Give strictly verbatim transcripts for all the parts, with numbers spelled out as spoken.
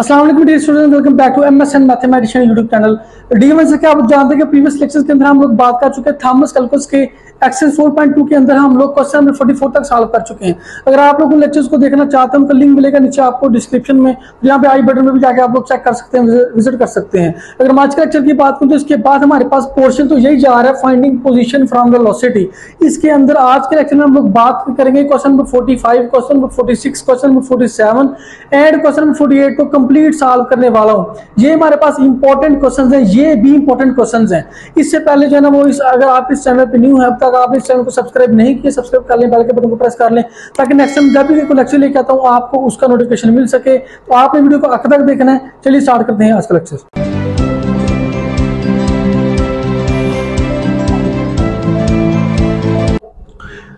अस्सलाम वालेकुम dear students, welcome back to MS and mathematics YouTube channel. Dear जैसे कि आप जानते हैं कि प्रीवियस लेक्चर्स के अंदर हम लोग बात कर चुके हैं थॉमस कैलकुलस के एक्शन फोर पॉइंट टू के अंदर हम लोग क्वेश्चन नंबर फोर्टी फोर तक सॉल्व कर चुके हैं। अगर आप लोग उन लेक्चर्स को देखना चाहते हैं उनका लिंक मिलेगा नीचे आपको डिस्क्रिप्शन में, यहाँ पे आई बटन में भी जाके आप लोग चेक कर सकते हैं, विजिट कर सकते हैं। अगर हम आज के लेक्चर की बात करें तो इसके बाद हमारे पास पोर्शन तो यही जा रहा है फाइंडिंग पोजीशन फ्रॉम वेलोसिटी। इसके अंदर आज के लेक्चर में हम लोग बात करेंगे question number forty five, question number forty six, question number forty seven and question number forty eight को कंप्लीट सॉल्व करने वाला हूं। ये हमारे पास इंपॉर्टेंट क्वेश्चंस हैं, ये भी इंपॉर्टेंट क्वेश्चंस हैं। इससे पहले जो है ना वो इस, अगर आप इस चैनल पे न्यू हैं, अब तक आपने इस चैनल को सब्सक्राइब नहीं किया, सब्सक्राइब कर लें, बेल के बटन को प्रेस कर लें ताकि नेक्स्ट टाइम जब भी कोई लेक्चर लेके आता हूं आपको उसका नोटिफिकेशन मिल सके। तो आपने वीडियो को आखिर तक देखना है। चलिए स्टार्ट करते हैं आज का लेक्चर।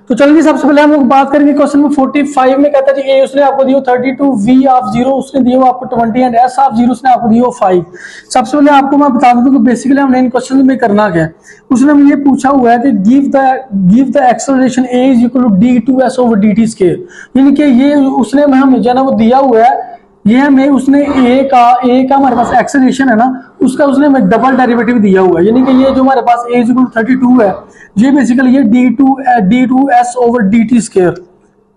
तो चलिए सबसे पहले हम लोग बात करेंगे क्वेश्चन नंबर फोर्टी फाइव में। कहता है कि ए उसने आपको दियो thirty two, V of zero उसने दियो आपको twenty and S of zero उसने आपको दियो फाइव। सबसे पहले आपको मैं बता दूं कि बेसिकली हमने इन क्वेश्चन में करना क्या है। उसने हमें ये पूछा हुआ है कि give the give the acceleration a is equal to d two s over d t square, यानी कि ये उसने हमें जो है ना वो दिया हुआ है, ये हमें उसने ए का ए का हमारे पास एक्सेलरेशन है ना उसका उसने हमें डबल डेरिवेटिव दिया हुआ है, यानी कि ये जो हमारे पास a थर्टी टू है ये बेसिकली ये d two d two s over dt square,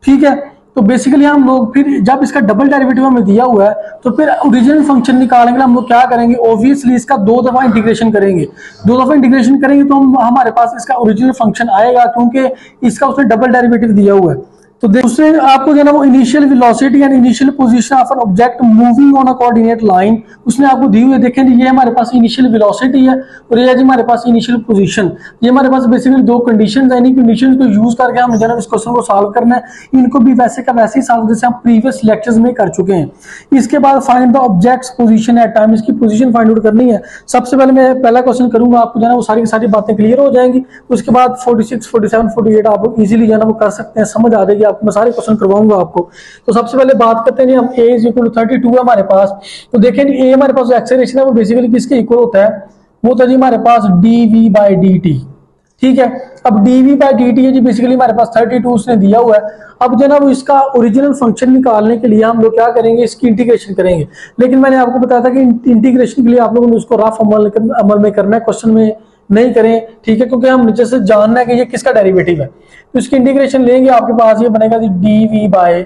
ठीक है। तो बेसिकली हम लोग फिर जब इसका डबल डेरिवेटिव हमें दिया हुआ है तो फिर ओरिजिनल फंक्शन निकालेंगे। हम लोग क्या करेंगे, ऑब्वियसली इसका दो दफा इंटीग्रेशन करेंगे। दो दफा इंटीग्रेशन करेंगे तो हम हमारे पास इसका ओरिजिनल फंक्शन आएगा क्योंकि इसका उसने डबल डेरिवेटिव दिया हुआ है। तो दूसरे आपको जो है ना वो initial velocity and initial position of an object moving on a coordinate line उसने आपको दी हुई है। देखें ये हमारे पास इनिशियल वेलोसिटी है और ये हमारे पास इनिशियल पोजीशन। ये हमारे पास बेसिकली दो कंडीशंस है, इन कंडीशंस को यूज करके हम जो है ना इस क्वेश्चन को सॉल्व करना है। इनको भी वैसे का वैसे ही सॉल्व जैसे हम प्रीवियस लेक्चर्स में कर चुके हैं। इसके बाद find the object's position at time, इसकी पोजीशन फाइंड आउट करनी है। सबसे पहले मैं पहला क्वेश्चन करूंगा, आपको जो है ना वो सारी सारी बातें क्लियर हो जाएंगी। उसके बाद forty six forty seven forty eight आप लोग इजिली जो है ना वो कर सकते हैं, समझ आ जाएगी आपको। मैं सारे क्वेश्चन करवाऊंगा आपको। तो सबसे पहले बात करते हैं, हम a equal to thirty two है हमारे पास। तो देखें a हमारे पास एक्सेलरेशन है वो बेसिकली किसके इक्वल होता है, वो तो जी हमारे पास dv by dt, ठीक है। अब dv by dt है जी बेसिकली हमारे पास थर्टी टू उसने दिया हुआ है। अब जो है ना वो इसका ओरिजिनल फंक्शन निकालने के लिए हम लोग क्या करेंगे, इसकी इंटीग्रेशन करेंगे। लेकिन मैंने आपको बताया था कि इंटीग्रेशन के लिए आप लोगों ने उसको रफ अमल अमल में करना है, क्वेश्चन में नहीं करें, ठीक है, क्योंकि हम नीचे से जानना है कि ये किसका डेरिवेटिव है। तो इसकी इंटीग्रेशन लेंगे, आपके पास ये बनेगा डी वी बाय,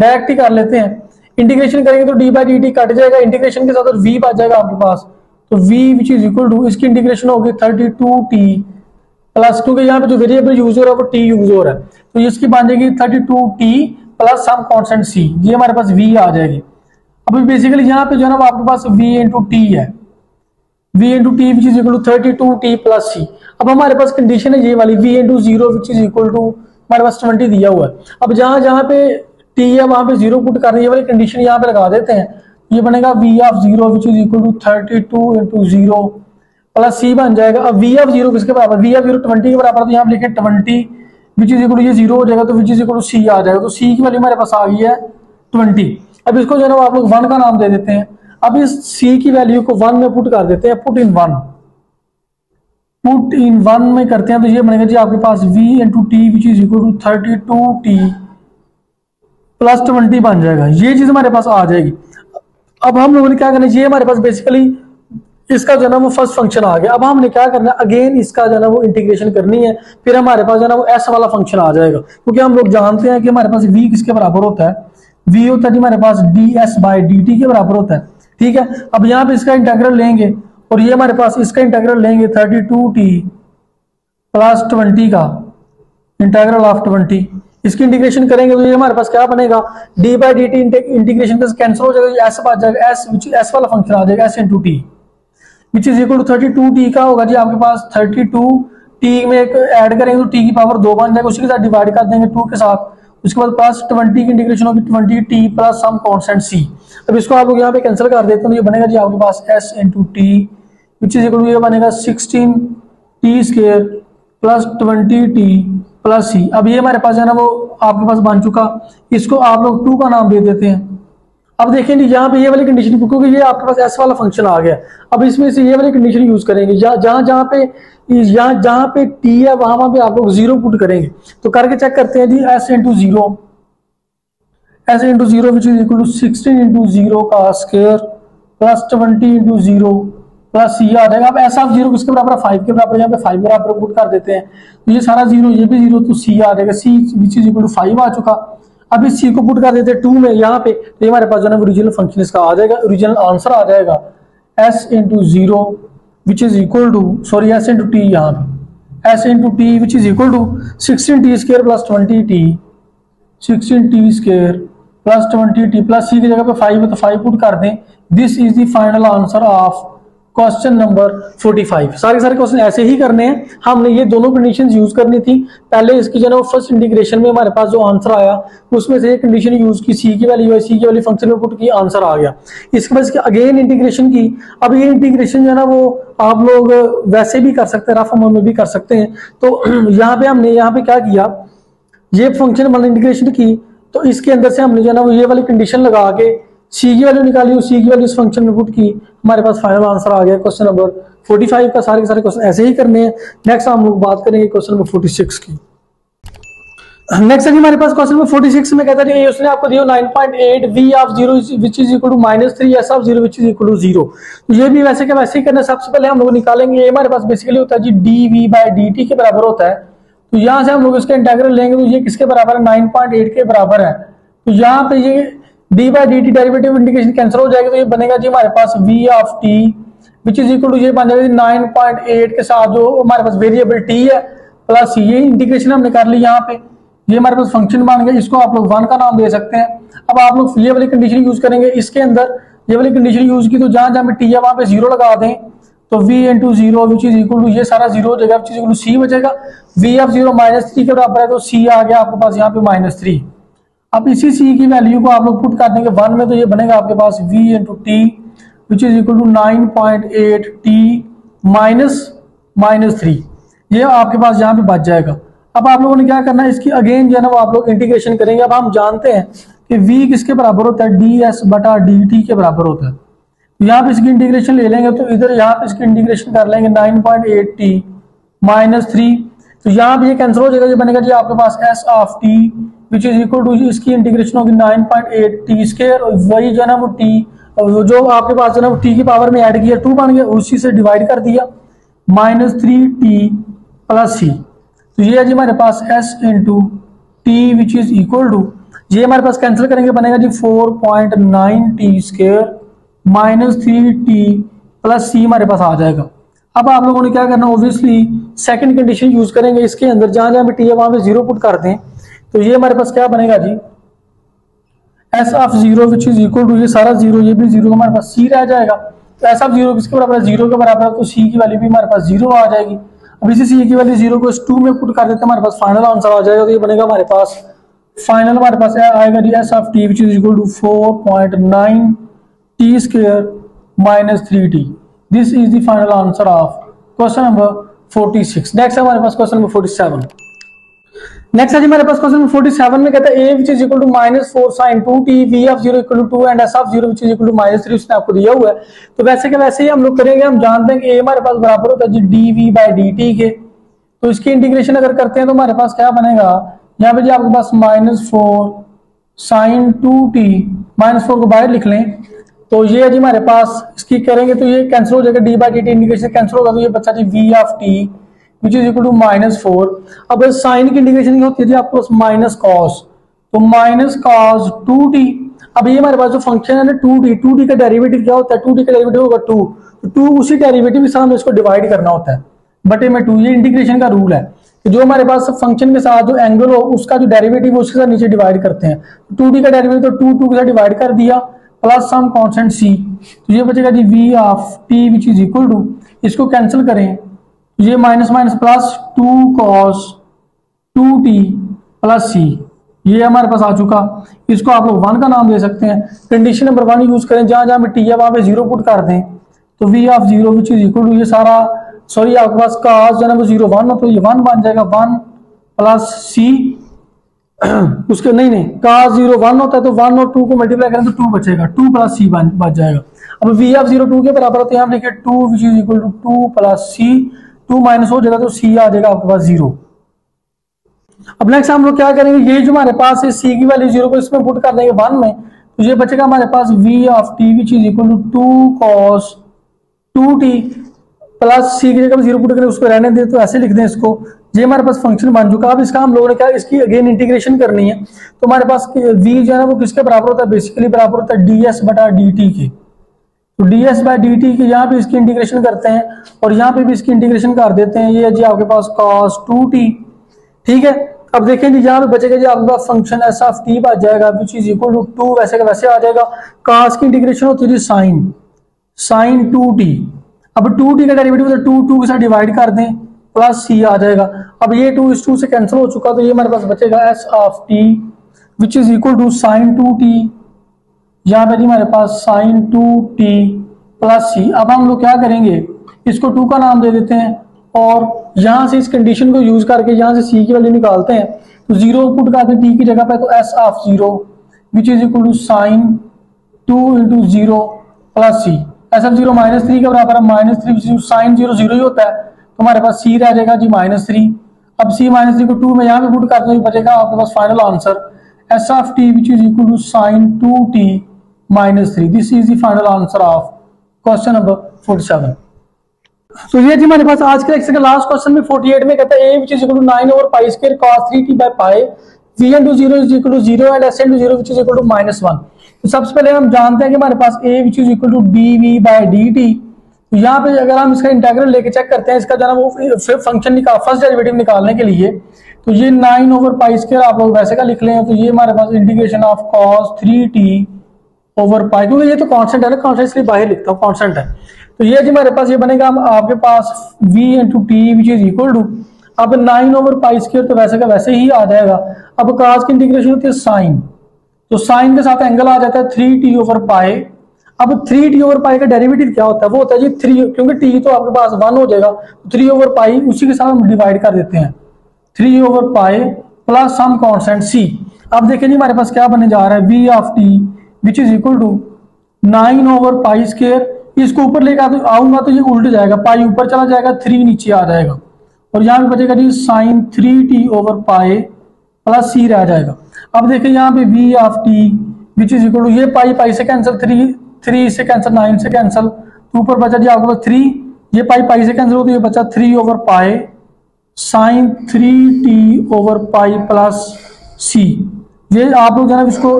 डायरेक्ट ही कर लेते हैं, इंटीग्रेशन करेंगे तो d by D t cut जाएगा इंटीग्रेशन के साथ और वी बच जाएगा आपके पास। तो v which is equal to, इसकी इंटीग्रेशन होगी थर्टी टू टी प्लस, क्योंकि यहाँ पे जो वेरिएबल यूज हो रहा है वो टी यूज हो रहा है, तो इसकी बन जाएगी thirty two t plus some constant c, ये हमारे पास वी आ जाएगी। अभी बेसिकली यहाँ पे जो है ना आपके पास वी इंटू टी है, v into t which is equal to thirty two t plus c। अब हमारे पास कंडीशन है ये वाली v into zero which is equal to हमारे पास ट्वेंटी दिया हुआ है। अब जहां जहां पे t है वहां पे जीरो पुट कर रही है, वाली कंडीशन यहाँ पे लगा देते हैं। ये बनेगा v of zero which is equal to thirty two into zero plus c बन जाएगा। अब v ऑफ जीरो किसके बराबर, v ऑफ जीरो ट्वेंटी के बराबर, तो यहाँ पे लिखे twenty which is equal to ये जीरो हो जाएगा तो which is equal to c आ जाएगा। तो c की वैल्यू हमारे पास आ गई है ट्वेंटी। अब इसको जो है ना आप लोग वन का नाम दे देते हैं। अब इस c की वैल्यू को वन में पुट कर देते हैं, put in one put in one में करते हैं तो ये बनेगा जी आपके पास v into T which is equal to thirty two t plus twenty बन जाएगा। ये चीज हमारे पास आ जाएगी। अब हम लोगों ने क्या करना है, ये हमारे पास बेसिकली इसका जो है ना वो फर्स्ट फंक्शन आ गया। अब हमने क्या करना है, अगेन इसका जो है ना वो इंटीग्रेशन करनी है, फिर हमारे पास जो है ना वो ऐसा वाला फंक्शन आ जाएगा। क्योंकि हम लोग जानते हैं कि हमारे पास v किसके बराबर होता है, v होता है जी हमारे पास d s by D t के बराबर होता है, ठीक है। अब यहाँ पे इसका इंटीग्रल लेंगे और ये हमारे पास इसका इंटीग्रल लेंगे thirty two t plus twenty का इंटीग्रल ऑफ ट्वेंटी, इसकी इंटीग्रेशन करेंगे तो ये हमारे पास क्या बनेगा, d by D T integration का कैंसिल हो जाएगा, एस आ जाएगा, एस विच एस वाला फंक्शन आ जाएगा s into T which is equal to thirty two t का होगा जी आपके पास थर्टी टू टी में ऐड करेंगे तो टी की पावर दो बन जाएगा, उसी के साथ डिवाइड कर देंगे टू के साथ, उसके बाद प्लस ट्वेंटी की इंटीग्रेशन होगी twenty t plus some constant c. अब इसको आप लोग यहाँ पे कैंसिल कर देते हैं तो ये बनेगा जी आपके पास s into T which is equal to ये बनेगा sixteen t square plus twenty t plus c. अब ये हमारे पास है ना वो आपके पास बन चुका, इसको आप लोग टू का नाम दे देते हैं। अब देखें यहाँ पे ये वाली कंडीशन, क्योंकि ये आपके पास एस वाला फंक्शन आ गया, अब इसमें से ये वाली कंडीशन यूज करेंगे, जहां जहां पे यहाँ जहां पे t है वहां वहां पे आप लोग जीरो पुट करेंगे। तो करके चेक करते हैं जी s into zero s into zero, which is equal to sixteen into zero का square plus twenty into zero plus ये आ जाएगा। अब ऐसा आप जीरो किसके बराबर, फाइव के बराबर, यहाँ पे फाइव बराबर पुट कर देते हैं तो ये सारा जीरो, ये भी जीरो, तो सी आ जाएगा, c which is equal to five आ चुका। अब इस सी को पुट कर देते हैं टू में, यहाँ पे तो हमारे पास जो है ओरिजिनल फंक्शन इसका आ जाएगा, ओरिजिनल आंसर आ जाएगा s into zero which is equal to, sorry s into t, यहाँ पे s into T which is equal to sixteen t square plus twenty t, sixteen t square plus twenty t plus सी की जगह पे five है तो five put कर दें। This is the final answer of question number पैंतालीस। सारे सारे क्वेश्चन ऐसे ही करने हैं, हमने ये दोनों कंडीशंस यूज करनी थी। पहले इसकी जो है फर्स्ट इंटीग्रेशन में हमारे पास जो आंसर आया उसमें से एक कंडीशन यूज की, सी की वैल्यू है, सी की वैल्यू फंक्शन में पुट की, आंसर आ गया। इसके बाद इसकी अगेन इंटीग्रेशन की। अब ये इंटीग्रेशन जो है ना वो आप लोग वैसे भी कर सकते हैं, रफ अमाउंट में भी कर सकते हैं। तो यहाँ पे हमने यहाँ पे क्या किया, ये फंक्शन वाली इंटीग्रेशन की तो इसके अंदर से हमने जो है ना वो ये वाली कंडीशन लगा के सी की वैल्यू निकाली और सी की वैल्यू इस फंक्शन में पुट की, हमारे पास फाइनल आंसर आ गया क्वेश्चन नंबर पैंतालीस का। सारे के सारे क्वेश्चन ऐसे ही करने हैं। नेक्स्ट हम लोग बात करेंगे क्वेश्चन नंबर छियालीस की। नेक्स्ट हमारे पास क्वेश्चन नंबर छियालीस में कहता है उसने आपको दिया nine point eight v of zero which is equal to minus three, s of zero which is equal to zero. ये भी वैसे के वैसे ही करना। सबसे पहले हम लोग निकालेंगे, ये हमारे पास बेसिकली होता है जी dv by dt के बराबर होता है। तो यहाँ से हम लोग इसका इंटीग्रल लेंगे तो ये किसके बराबर है, नाइन पॉइंट एट के बराबर है। तो यहाँ पे ये D by D T derivative integration cancel हो जाएगा तो ये बनेगा जी हमारे पास we of T which is equal to, ये बन जाएगा नाइन पॉइंट एट के साथ जो हमारे पास वेरिएबल टी है प्लस ये इंटीग्रेशन हमने कर ली, यहाँ पे ये हमारे पास फंक्शन बन गया। इसको आप लोग वन का नाम दे सकते हैं। अब आप लोग ये वाली कंडीशन यूज करेंगे, इसके अंदर ये वाली कंडीशन यूज की तो जहां जहाँ पे टी है वहां पे जीरो लगा दें तो v into zero which is equal to, ये सारा जीरो हो जाएगा which is equal to c बचेगा, we of zero minus three के बराबर है तो सी आ गया आपके पास यहाँ पे माइनस थ्री। अब इसी सी की वैल्यू को आप लोग पुट कर देंगे वन में तो ये बनेगा आपके पास v into T which is equal to nine point eight t minus minus three, ये आपके पास यहाँ पे बच जाएगा। अब आप लोगों ने क्या करना है, इसकी अगेन जो है ना वो आप लोग इंटीग्रेशन करेंगे। अब हम जानते हैं कि v किसके बराबर होता है, डी एस बटा डी टी के बराबर होता है। यहाँ पे इसकी इंटीग्रेशन ले लेंगे तो इधर यहाँ पे इसकी इंटीग्रेशन कर लेंगे nine point eight t minus three, तो यहाँ पे ये कैंसिल हो जाएगा, ये बनेगा जी आपके पास s of T which is equal to, इसकी इंटीग्रेशन होगी nine point eight t square, वही जो है ना वो टी जो आपके पास जो है ना वो टी की पावर में ऐड किया टू बन गया, उसी से डिवाइड कर दिया minus three t plus c. तो ये है जी हमारे पास s into T which is equal to, ये हमारे पास कैंसिल करेंगे बनेगा जी four point nine t square minus three t plus c हमारे पास आ जाएगा। अब आप लोगों ने क्या करना, ऑब्वियसली सेकेंड कंडीशन यूज करेंगे, इसके अंदर जहां जहां टी है वहां पे जीरो पुट कर दें तो ये हमारे पास क्या बनेगा जी s of zero which is equal to, ये सारा जीरो, ये भी जीरो, हमारे पास सी रह जाएगा। तो एस ऑफ जीरो किसके बराबर है, जीरो के बराबर है, तो सी की वैल्यू भी हमारे पास जीरो आ जाएगी। अब इसी सी की वैल्यू जीरो को इस टू में पुट कर देते हैं, हमारे पास फाइनल आंसर आ जाएगा। तो ये बनेगा हमारे पास फाइनल, हमारे पास आएगा जी s of T which is equal to four point nine t square minus three t. This is the final answer of question number छियालीस। नेक्स्ट हमारे पास क्वेश्चन नंबर सैंतालीस। नेक्स्ट है हमारे पास क्वेश्चन सैंतालीस में कहता है a which is equal to minus four sin two t v of zero equal to two and s of zero which is equal to minus three उसने आपको दिया हुआ है। तो वैसे के वैसे ही हम लोग करेंगे, हम जानते हैं कि a हमारे पास बराबर होता है जी dv by dt के, तो इसकी इंटीग्रेशन अगर करते हैं तो हमारे पास क्या बनेगा, यहाँ पे जी आपके पास minus four sine two t, minus four को बाहर लिख लें तो ये है जी हमारे पास, इसकी करेंगे तो ये कैंसिल हो जाएगा, d by D T integration cancel होगा तो ये बच्चा जी v of T which is equal to minus four. अब साइन की इंटीग्रेशन होती है जी आपके पास माइनस कॉस, तो माइनस कॉस टू टी। अब ये हमारे पास जो फंक्शन है ना टू टी, टू टी का डेरिवेटिव क्या होता है, टू टी का डेरिवेटिव होगा टू, तो टू उसी डेरिवेटिव के साथ इसको डिवाइड करना होता है बटे में टू। ये इंटीग्रेशन का रूल है कि जो हमारे पास फंक्शन के साथ जो एंगल हो उसका जो डेरिवेटिव हो उसके साथ नीचे डिवाइड करते हैं। टू टी का डेरिवेटिव तो टू टू के साथ डिवाइड कर दिया प्लस सम कांस्टेंट सी, तो ये बचेगा जी v of T which is equal to, इसको कैंसिल करें ये minus minus plus two cos two t plus c, ये हमारे पास आ चुका। इसको आप लोग वन का नाम दे सकते हैं। कंडीशन नंबर वन यूज करें, जहां जहां पे टी है वहां पे जीरो पुट कर दें तो v of zero which is equal to, ये सारा सॉरी आपके पास कॉस जो है वो जीरो वन हो तो ये वन बन जाएगा, वन प्लस सी उसके नहीं नहीं कॉस जीरो वन होता है तो वन और टू को मल्टीप्लाई करें तो टू बचेगा, टू प्लस सी बच जाएगा। अब वी ऑफ जीरो टू के बराबर होते हैं, हम लिखे two which is equal to two plus c, two minus हो जाएगा तो सी आ जाएगा आपके पास जीरो। अब नेक्स्ट हम लोग क्या करेंगे, ये जो हमारे पास है सी की वाली जीरो को इसमें पुट कर देंगे वन में, तो ये बचेगा हमारे पास we of T which is equal to two cos two t plus सी की जगह जीरो पुट करें, उसको रहने दें तो ऐसे लिख दें इसको। ये हमारे पास फंक्शन बन चुका। अब इसका हम लोगों ने क्या इसकी अगेन इंटीग्रेशन करनी है, तो हमारे पास वी जो है ना वो किसके बराबर होता है, बेसिकली बराबर होता है डी एस बटा डी टी के। तो d s by D t की यहाँ पे इसकी इंटीग्रेशन करते हैं और यहाँ पे भी इसकी इंटीग्रेशन कर देते हैं, ये जी आपके पास cos टू टी, ठीक है। अब देखें जी यहाँ पे बचेगा जी आपके पास फंक्शन एस ऑफ टी आ जाएगा which is equal to two, two का वैसे आ जाएगा, cos की इंटीग्रेशन होती है जी साइन साइन टू टी। अब टू टी का डेरिवेटिव मतलब टू टू के साथ डिवाइड कर दें प्लस सी आ जाएगा। अब ये टू इस टू से कैंसिल हो चुका, तो ये हमारे पास बचेगा s of T which is equal to sine two t, यहाँ पे जी हमारे पास sine two t plus c. अब हम लोग क्या करेंगे, इसको टू का नाम दे देते हैं और यहाँ से इस कंडीशन को यूज करके यहाँ से सी की वैल्यू निकालते हैं, तो जीरो पुट करते हैं टी की जगह पे, तो s of zero which is equal to sine two into zero plus c. S of zero minus three के बराबर, minus three sine zero zero ही होता है, तो हमारे पास सी रह जाएगा जी माइनस थ्री। अब सी माइनस थ्री को टू में यहाँ पे पुट करते हैं, बचेगा आपके पास final answer s of T which is equal to sine two t minus three. This is the final answer of question number forty seven. तो ये जी हमारे पास आज के लेक्चर का लास्ट क्वेश्चन में फोर्टी एट में कहता है a which is equal to nine over pi square cos three t by pi v into zero is equal to zero and s into zero which is equal to minus one. तो सबसे पहले हम जानते हैं कि हमारे पास a which is equal to dv by dt, तो यहाँ पे अगर हम इसका इंटीग्रल लेके चेक करते हैं इसका जाना वो फंक्शन निकाल फर्स्ट डेरिवेटिव निकालने के लिए, तो ये नाइन ओवर पाई स्क्वायर आप लोग वैसे का लिख लें, तो ये हमारे पास integration of cos three t over pi, क्योंकि ये तो कांस्टेंट है ना, कांस्टेंट इसलिए बाहर लिखता हूँ कांस्टेंट है, तो ये जी हमारे पास ये बनेगा आपके पास v into T which is equal to अब नाइन ओवर पाई स्क्वायर, तो वैसे का वैसे ही आ जाएगा। अब cos की इंटीग्रेशन होती है साइन, तो साइन के साथ एंगल आ जाता है थ्री टी ओवर पाई। अब थ्री टी ओवर पाई का डेरिवेटिव क्या होता है, वो होता है जी थ्री, क्योंकि टी तो आपके पास वन हो जाएगा, थ्री ओवर पाई उसी के साथ हम डिवाइड कर देते हैं, three over pi plus some constant c। अब देखें जी हमारे पास क्या बने जा रहा है v of t which is equal to nine over pi square, इसको ऊपर लेकर आऊंगा तो ये उल्ट जाएगा, पाई ऊपर चला जाएगा थ्री नीचे आ जाएगा, और यहाँ पे बचेगा जी sine three t over pi plus c रह जाएगा। अब देखें यहाँ पे v of t which is equal to ये पाई पाई से कैंसिल, थ्री थ्री से कैंसिल, नाइन से कैंसिल, तो ऊपर बचा जी आपको थ्री, ये पाई पाई से कैंसिल हो तो ये बचा three over pi sine three t over pi plus c. ये आप लोग जनाब इसको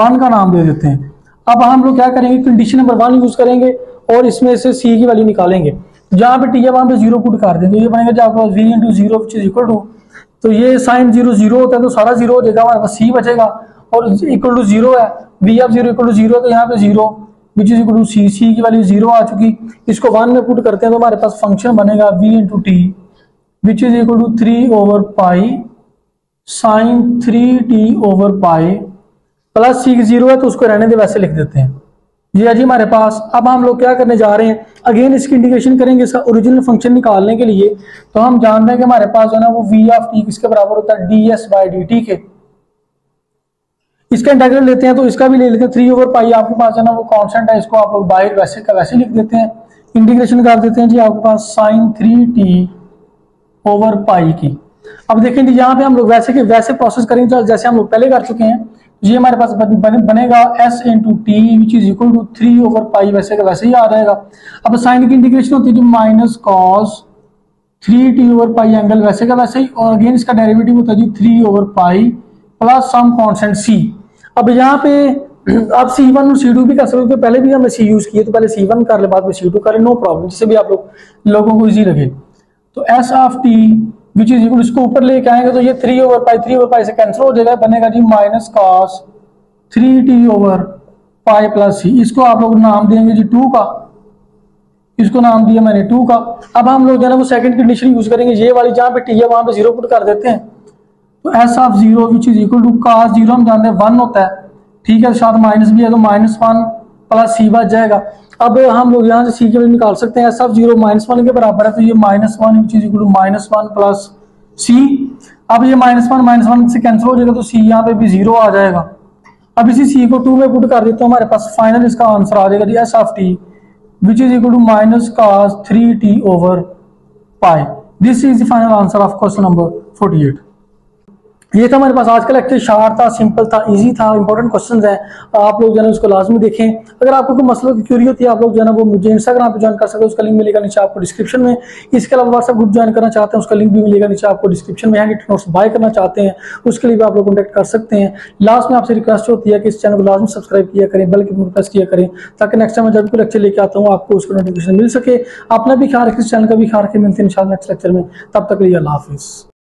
वन का नाम दे देते हैं। अब हम लोग क्या करेंगे, कंडीशन नंबर वन यूज करेंगे और इसमें से सी की वैल्यू निकालेंगे, जहाँ पे टी है वहाँ पे जीरो पुट कर देंगे, तो ये बनेगा जब आपका v into zero which is equal to, तो ये साइन जीरो जीरो होता है तो सारा जीरो हो जाएगा, हमारे पास सी बचेगा और इक्वल टू जीरो है, v of zero equal to zero, तो यहाँ पे zero which is equal to c, c की वैल्यू जीरो आ चुकी, इसको वन में पुट करते हैं तो हमारे पास फंक्शन बनेगा v into T which is equal to three over pi sine three t over pi plus c zero है तो उसको रहने दे वैसे लिख देते हैं, ये है जी हमारे पास। अब हम लोग क्या करने जा रहे हैं, अगेन इसकी इंटीग्रेशन करेंगे इसका ओरिजिनल फंक्शन निकालने के लिए, तो हम जानते हैं कि हमारे पास जो है ना वो वी ऑफ टी किसके बराबर होता है, d s by D t के। इसका इंटीग्रल लेते हैं तो इसका भी ले लेते हैं, थ्री ओवर पाई आपके पास जो है ना वो कॉन्स्टेंट है, इसको आप लोग बाहर वैसे का वैसे लिख देते हैं, इंटीग्रेशन कर देते हैं जी आपके पास sine three t over pi की। अब देखें जी यहाँ पे हम लोग वैसे के वैसे प्रोसेस करेंगे जैसे हम लोग पहले कर चुके हैं, ये हमारे पास बने, बनेगा s into T which is equal to three over pi, वैसे का वैसे ही आ जाएगा। अब साइन की इंटीग्रेशन होती है जो minus cos three t over pi angle वैसे का वैसे ही, और अगेन इसका डेरिवेटिव होता है जी three over pi plus some constant c. अब यहाँ पे आप सी वन और सी टू भी कर सकते हो, पहले भी हमने सी यूज किए, तो पहले सी वन कर ले बाद में सी टू कर ले, नो प्रॉब्लम, जिससे भी आप लोग लोगों को ईजी लगे। तो s of T which is equal इसको ऊपर लेके आएंगे तो ये three over pi three over pi से कैंसिल हो जाएगा, बनेगा जी minus cos three t over pi plus c. इसको आप लोग नाम देंगे जी टू का, इसको नाम दिया मैंने टू का। अब हम लोग जो है ना वो सेकंड कंडीशन यूज करेंगे, ये वाली जहाँ पे टी है वहाँ पे जीरो पुट कर देते हैं, तो s of zero which is equal to cos zero हम जानते हैं वन होता है, ठीक है, साथ माइनस भी है तो माइनस वन प्लस सी बच जाएगा। अब हम लोग यहाँ से सी की वैल्यू निकाल सकते हैं, s of zero minus one के बराबर है, तो ये minus one which is equal to minus one plus c. अब ये माइनस वन माइनस वन से कैंसिल हो जाएगा तो सी यहाँ पे भी जीरो आ जाएगा। अब इसी सी को टू में पुट कर देता हूँ, हमारे पास फाइनल इसका आंसर आ जाएगा जी s of T which is equal to minus cos three t over pi. This is the final answer of question number forty eight. ये था हमारे पास आज का लेक्चर। शार्ट था, सिंपल था, इजी था, इंपॉर्टेंट क्वेश्चंस हैं। आप लोग जो है उसको लाजमी देखें। अगर आपको कोई मसला की क्यूरी होती है, आप लोग जो है वो मुझे इंस्टाग्राम पे ज्वाइन कर सकते हो, उसका लिंक मिलेगा नीचे आपको डिस्क्रिप्शन में। इसके अलावा व्हाट्सएप ग्रुप ज्वाइन करना चाहते हैं, उसका लिंक भी मिलेगा नीचे आपको डिस्क्रिप्शन में। हैंड नोट्स बाय करना चाहते हैं, उसके लिए भी आप लोग कॉन्टैक्ट कर सकते हैं। लास्ट में आपसे रिक्वेस्ट होती है कि इस चैनल को लाजमी सब्सक्राइब किया करें, बेल के बटन प्रेस किया करें, ताकि नेक्स्ट टाइम मैं जब कोई लेक्चर लेके आता हूँ आपको उसका नोटिफिकेशन मिल सके। अपना भी ख्याल रखें, इस चैनल का भी ख्याल रखें। मिलते हैं इंशाल्लाह नेक्स्ट लेक्चर में। तब तक के लिए अल्लाह हाफिज़।